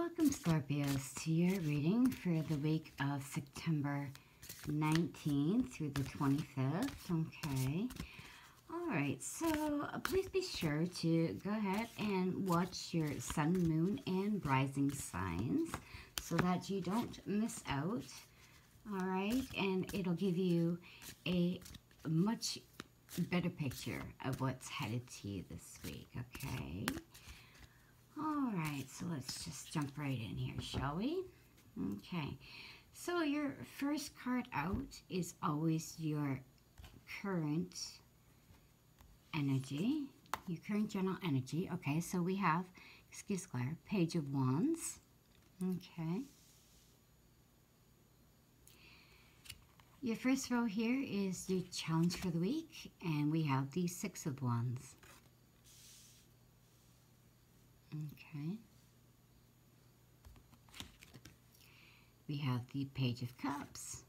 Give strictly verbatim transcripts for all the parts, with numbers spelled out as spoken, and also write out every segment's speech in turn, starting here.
Welcome, Scorpios, to your reading for the week of September nineteenth through the twenty-fifth. Okay. All right. So uh, please be sure to go ahead and watch your sun, moon, and rising signs so that you don't miss out. All right. And it'll give you a much better picture of what's headed to you this week. Okay. All right, so let's just jump right in here, shall we? Okay, so your first card out is always your current energy, your current general energy. Okay, so we have, excuse Claire, Page of Wands. Okay. Your first row here is your challenge for the week, and we have the Six of Wands. Okay. We have the Page of Cups.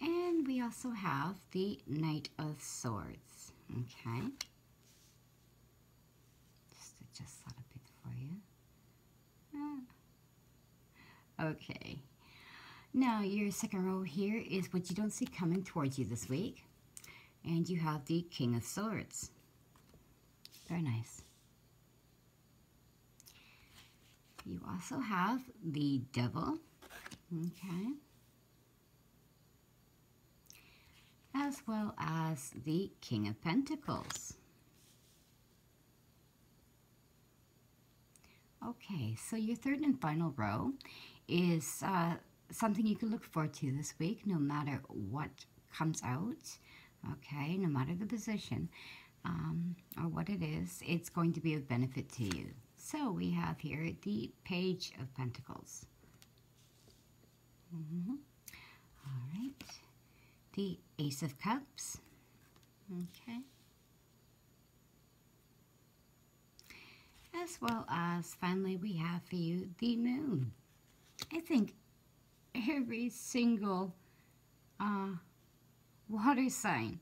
And we also have the Knight of Swords. Okay. Just adjust that a bit for you. Ah. Okay. Now, your second row here is what you don't see coming towards you this week. And you have the King of Swords. Very nice. You also have the Devil. Okay. As well as the King of Pentacles. Okay, so your third and final row is uh, something you can look forward to this week, no matter what comes out. Okay, no matter the position. Um, or what it is, it's going to be of benefit to you. So we have here the Page of Pentacles. Mm-hmm. All right. The Ace of Cups. Okay. As well as, finally, we have for you the Moon. I think every single uh, water sign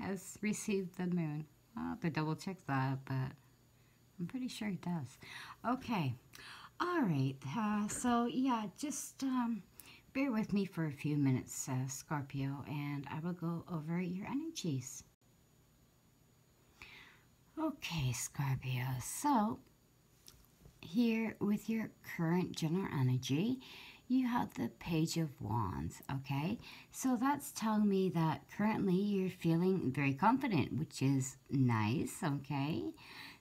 has received the Moon. I'll have to double check that, but I'm pretty sure it does. Okay. All right. Uh, so, yeah, just um, bear with me for a few minutes, uh, Scorpio, and I will go over your energies. Okay, Scorpio. So, here with your current general energy, you have the Page of Wands, okay? So that's telling me that currently you're feeling very confident, which is nice, okay?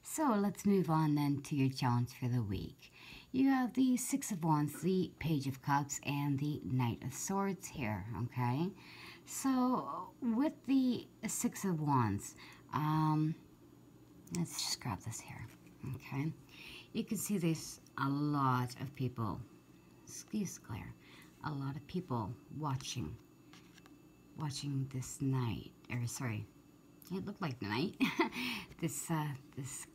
So let's move on then to your challenge for the week. You have the Six of Wands, the Page of Cups, and the Knight of Swords here, okay? So with the Six of Wands, um, let's just grab this here, okay? You can see there's a lot of people. Excuse Claire, a lot of people watching, watching this night, or sorry, it looked like night, this, uh, this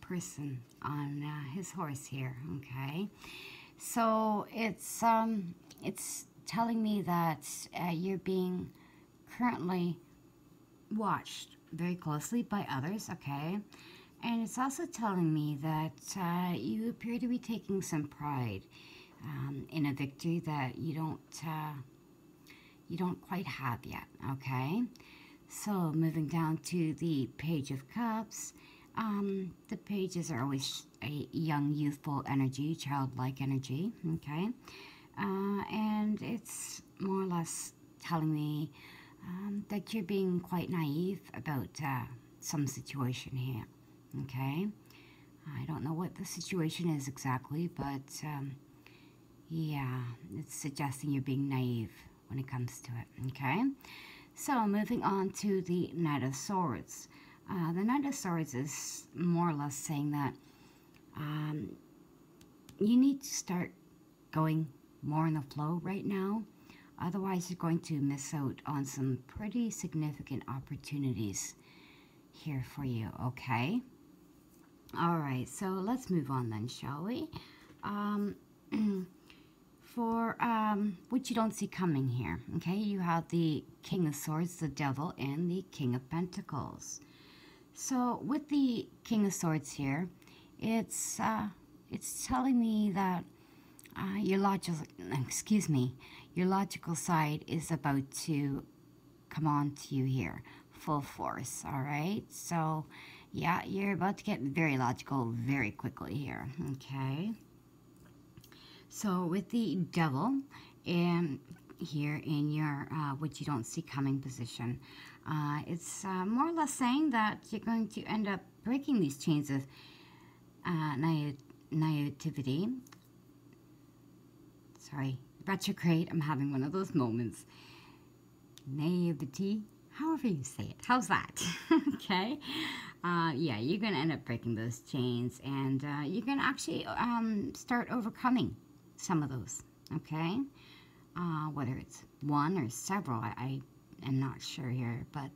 person on uh, his horse here, okay, so it's, um, it's telling me that uh, you're being currently watched very closely by others, okay, and it's also telling me that uh, you appear to be taking some pride Um, in a victory that you don't uh, you don't quite have yet, okay? So moving down to the Page of Cups, um, the pages are always a young, youthful energy, childlike energy, okay? Uh, and it's more or less telling me um, that you're being quite naive about uh, some situation here, okay? I don't know what the situation is exactly, but um, yeah, it's suggesting you're being naive when it comes to it, okay? So, moving on to the Knight of Swords. Uh, the Knight of Swords is more or less saying that um, you need to start going more in the flow right now. Otherwise, you're going to miss out on some pretty significant opportunities here for you, okay? All right, so let's move on then, shall we? Um... For um, what you don't see coming here, okay? You have the King of Swords, the Devil, and the King of Pentacles. So with the King of Swords here, it's uh, it's telling me that uh, your logical, excuse me, your logical side is about to come on to you here, full force. All right. So yeah, you're about to get very logical very quickly here. Okay. So with the Devil and here in your uh, what you don't see coming position, uh, it's uh, more or less saying that you're going to end up breaking these chains of uh, naive, naivety. Sorry, retrograde. I'm having one of those moments. Naivety, however you say it. How's that? Okay. Uh, yeah, you're going to end up breaking those chains, and uh, you're going to actually um, start overcoming some of those. Okay. Uh, whether it's one or several, I, I am not sure here, but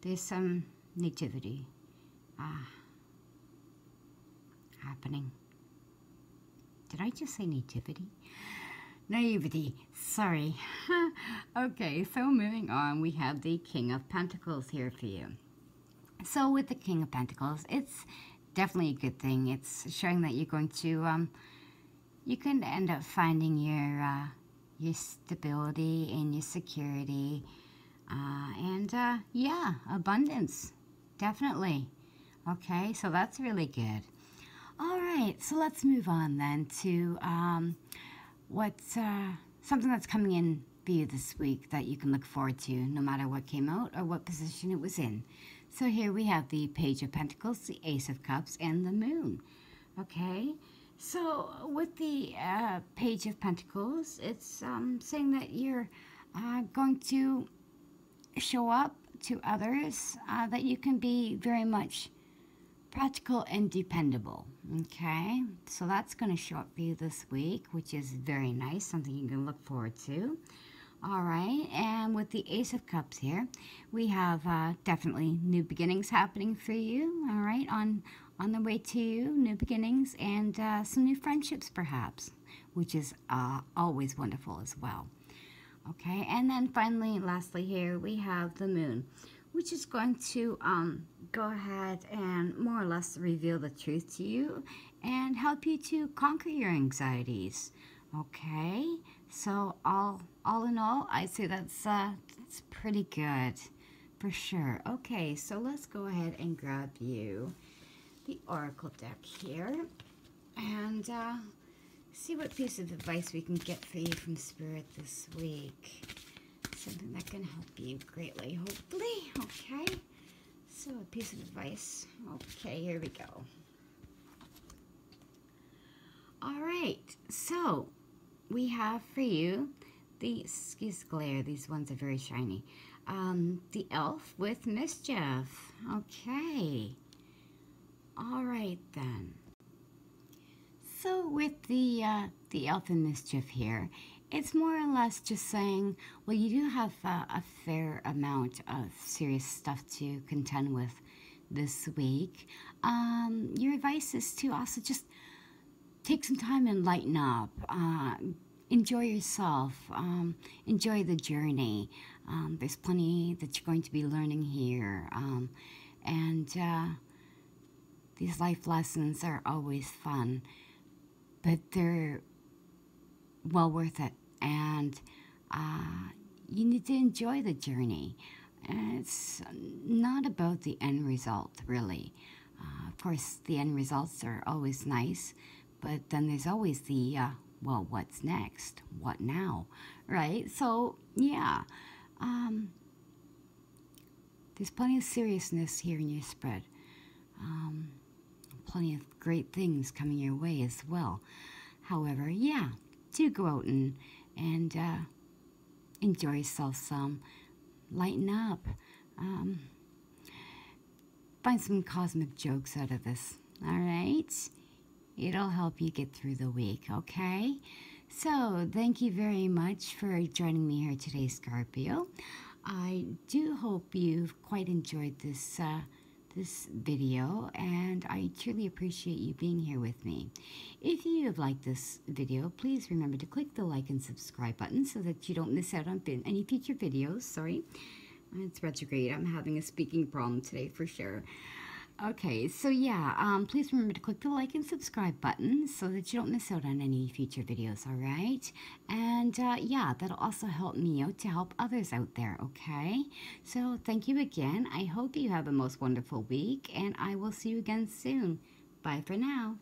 there's some nativity uh, happening. Did I just say nativity? Naivety, sorry. Okay, so moving on, we have the King of Pentacles here for you. So with the King of Pentacles, it's definitely a good thing. It's showing that you're going to, um, you can end up finding your... Uh, your stability and your security, uh, and uh, yeah, abundance, definitely. Okay, so that's really good. All right, so let's move on then to um, what's uh, something that's coming in for you this week that you can look forward to, no matter what came out or what position it was in. So here we have the Page of Pentacles, the Ace of Cups, and the Moon. Okay. So with the uh, Page of Pentacles, it's um, saying that you're uh, going to show up to others, uh, that you can be very much practical and dependable, okay? So that's going to show up for you this week, which is very nice, something you can look forward to. All right, and with the Ace of Cups here, we have uh, definitely new beginnings happening for you, all right, on on the way to you, new beginnings, and uh, some new friendships perhaps, which is uh, always wonderful as well. Okay, and then finally, lastly here, we have the Moon, which is going to um, go ahead and more or less reveal the truth to you and help you to conquer your anxieties. Okay, so all, all in all, I say that's, uh, that's pretty good for sure. Okay, so let's go ahead and grab you the Oracle deck here and uh, see what piece of advice we can get for you from Spirit this week. Something that can help you greatly, hopefully. Okay, so a piece of advice. Okay, here we go. All right, so we have for you the, excuse glare, these ones are very shiny, um, the Elf with Mischief. Okay. All right then. So with the uh, the Elf and Mischief here, it's more or less just saying, well, you do have uh, a fair amount of serious stuff to contend with this week. Um, your advice is to also just take some time and lighten up. Uh, enjoy yourself. Um, enjoy the journey. Um, there's plenty that you're going to be learning here, um, and. Uh, These life lessons are always fun, but they're well worth it. And uh, you need to enjoy the journey. And it's not about the end result, really. Uh, of course, the end results are always nice, but then there's always the, uh, well, what's next? What now? Right? So, yeah. Um, there's plenty of seriousness here in your spread. Um, Plenty of great things coming your way as well. However, yeah, do go out and, and uh, enjoy yourself some. Lighten up. Um, find some cosmic jokes out of this, all right? It'll help you get through the week, okay? So, thank you very much for joining me here today, Scorpio. I do hope you've quite enjoyed this uh, this video, and I truly appreciate you being here with me. If you have liked this video, please remember to click the like and subscribe button so that you don't miss out on any future videos. Sorry, it's retrograde. I'm having a speaking problem today for sure. Okay, so yeah, um, please remember to click the like and subscribe button so that you don't miss out on any future videos, all right? And uh, yeah, that'll also help me out to help others out there, okay? So thank you again. I hope you have a most wonderful week, and I will see you again soon. Bye for now.